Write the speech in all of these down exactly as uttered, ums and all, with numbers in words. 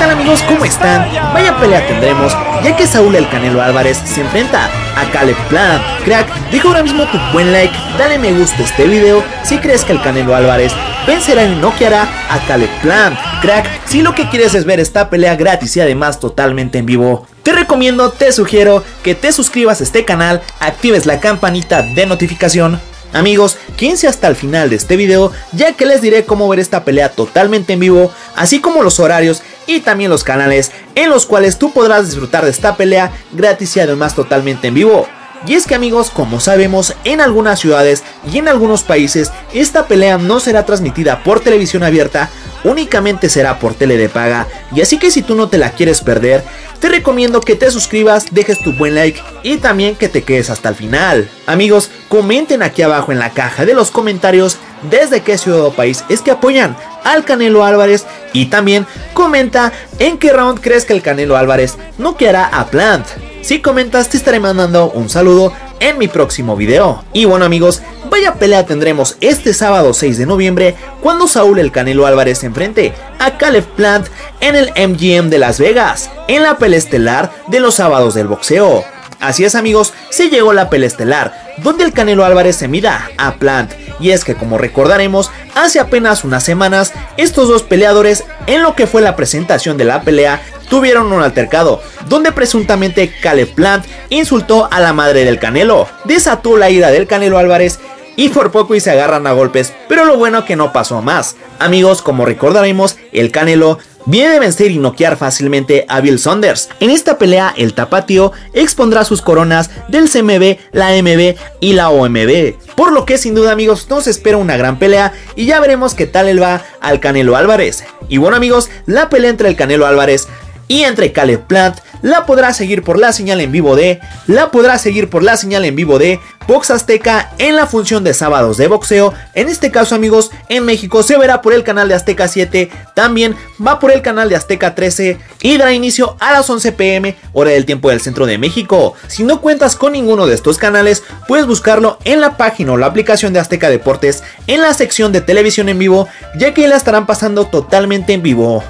tal amigos? ¿Cómo están? Vaya pelea tendremos, ya que Saúl el Canelo Álvarez se enfrenta a Caleb Plant. Crack, deja ahora mismo tu buen like, dale me gusta a este video si crees que el Canelo Álvarez vencerá y noqueará a Caleb Plant. Crack, si lo que quieres es ver esta pelea gratis y además totalmente en vivo, te recomiendo, te sugiero que te suscribas a este canal, actives la campanita de notificación. Amigos, quédense hasta el final de este video, ya que les diré cómo ver esta pelea totalmente en vivo, así como los horarios y también los canales en los cuales tú podrás disfrutar de esta pelea gratis y además totalmente en vivo. Y es que amigos, como sabemos, en algunas ciudades y en algunos países esta pelea no será transmitida por televisión abierta, únicamente será por tele de paga. Y así que si tú no te la quieres perder, te recomiendo que te suscribas, dejes tu buen like y también que te quedes hasta el final. Amigos, comenten aquí abajo en la caja de los comentarios desde qué ciudad o país es que apoyan al Canelo Álvarez, y también comenta en qué round crees que el Canelo Álvarez noqueará a Plant. Si comentas, te estaré mandando un saludo en mi próximo video. Y bueno amigos, vaya pelea tendremos este sábado seis de noviembre, cuando Saúl el Canelo Álvarez se enfrente a Caleb Plant en el M G M de Las Vegas, en la pelea estelar de los sábados del boxeo. Así es amigos, se llegó la pelea estelar, donde el Canelo Álvarez se mida a Plant. Y es que como recordaremos, hace apenas unas semanas, estos dos peleadores, en lo que fue la presentación de la pelea, tuvieron un altercado, donde presuntamente Caleb Plant insultó a la madre del Canelo, desató la ira del Canelo Álvarez y por poco y se agarran a golpes, pero lo bueno que no pasó a más. Amigos, como recordaremos, el Canelo viene de vencer y noquear fácilmente a Bill Saunders. En esta pelea el tapatío expondrá sus coronas del C M B, la M B y la O M B, por lo que sin duda amigos nos espera una gran pelea y ya veremos qué tal él va al Canelo Álvarez. Y bueno amigos, la pelea entre el Canelo Álvarez y entre Caleb Plant la podrás seguir por la señal en vivo de la podrás seguir por la señal en vivo de Box Azteca en la función de sábados de boxeo. En este caso amigos, en México se verá por el canal de Azteca siete, también va por el canal de Azteca trece y dará inicio a las once pm hora del tiempo del centro de México. Si no cuentas con ninguno de estos canales, puedes buscarlo en la página o la aplicación de Azteca Deportes en la sección de televisión en vivo, ya que la estarán pasando totalmente en vivo.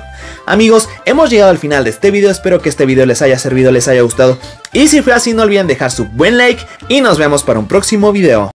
Amigos, hemos llegado al final de este video, espero que este video les haya servido, les haya gustado, y si fue así no olviden dejar su buen like y nos vemos para un próximo video.